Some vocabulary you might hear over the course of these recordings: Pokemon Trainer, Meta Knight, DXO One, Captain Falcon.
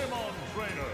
Pokemon Trainer.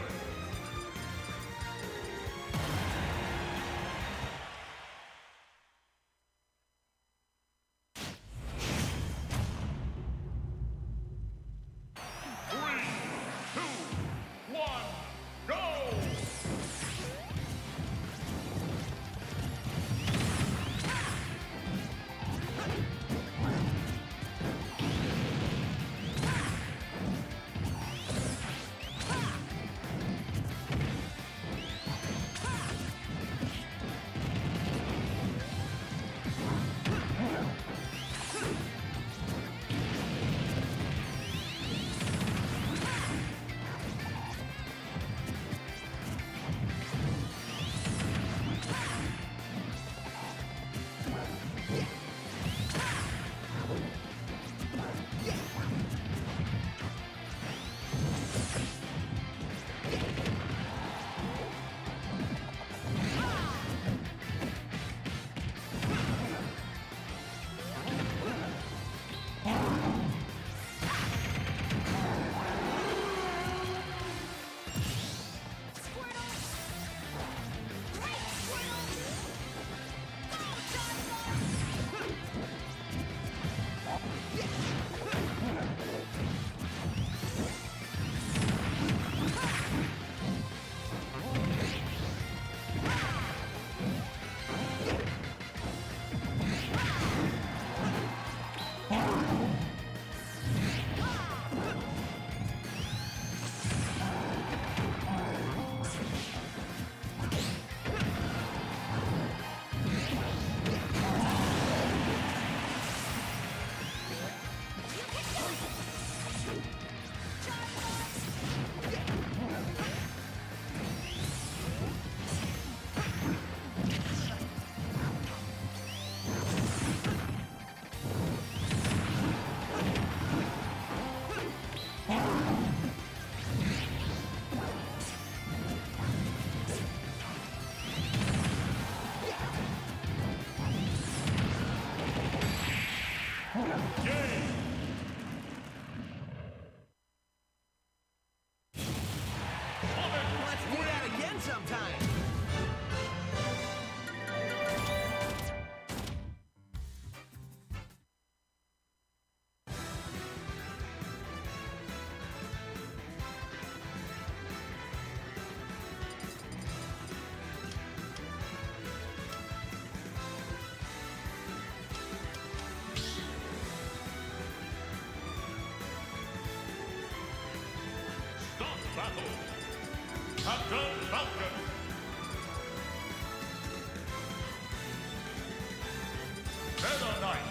Battle. Captain Falcon. Meta Knight.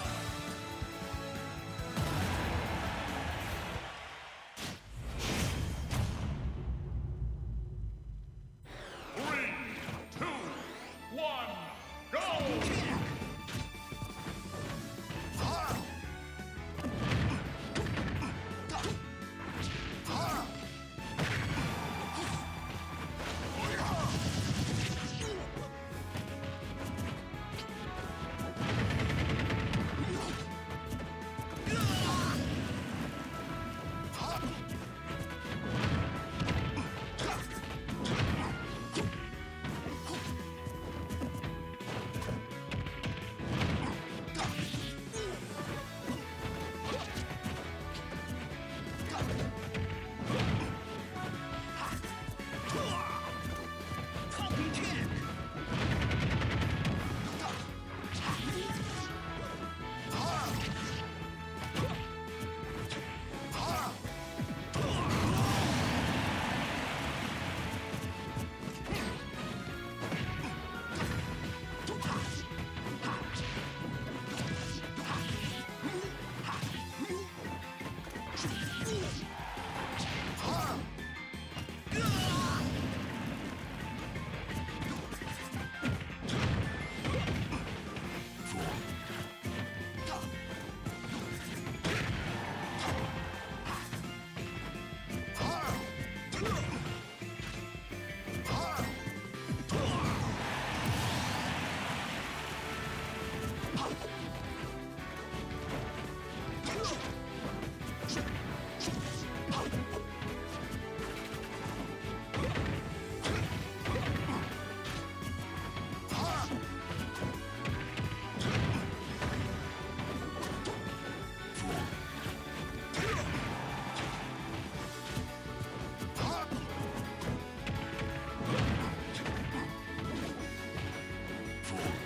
evil.